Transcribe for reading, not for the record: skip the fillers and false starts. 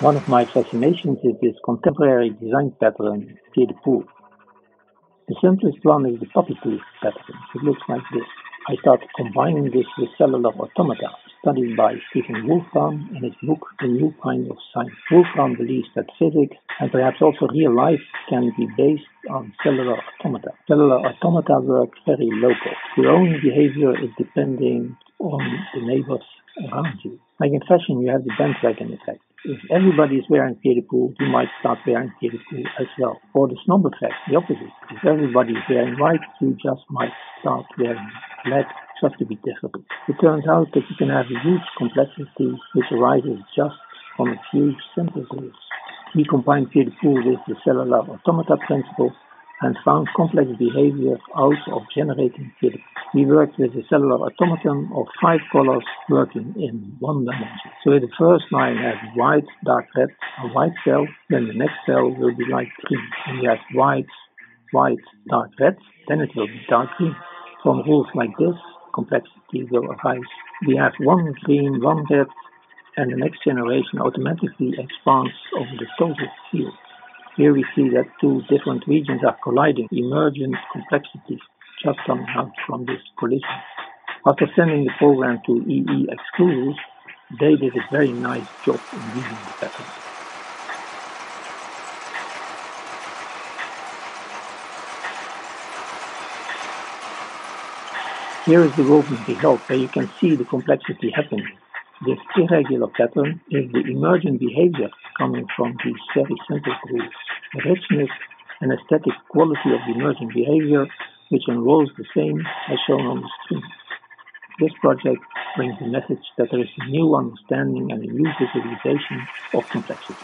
One of my fascinations is this contemporary design pattern, pied-de-poule. The simplest one is the puppytooth pattern. It looks like this. I started combining this with cellular automata, studied by Stephen Wolfram in his book, A New Kind of Science. Wolfram believes that physics, and perhaps also real life, can be based on cellular automata. Cellular automata work very local. Your own behavior is depending on the neighbors around you. Like in fashion, you have the bandwagon effect. If everybody is wearing pied-de-poule, you might start wearing pied-de-poule as well. Or the snob effect, the opposite. If everybody is wearing white, you just might start wearing black, just to be difficult. It turns out that you can have a huge complexity which arises just from a few simple rules. We combine pied-de-poule with the cellular automata principle and found complex behavior out of generating pied-de-poule. We worked with a cellular automaton of 5 colors working in one dimension. So if the first line has white, dark red, a white cell, then the next cell will be light green. And you have white, dark red, then it will be dark green. From rules like this, complexity will arise. We have one green, one red, and the next generation automatically expands over the total field. Here we see that two different regions are colliding, emergent complexities just coming out from this collision. After sending the program to EEexclusives, they did a very nice job in reading the pattern. Here is the woven result, where you can see the complexity happening. This irregular pattern is the emergent behavior coming from these very simple rules. The richness and aesthetic quality of the emergent behavior, which unrolls the same as shown on the screen. This project brings the message that there is a new understanding and a new visualization of complexity.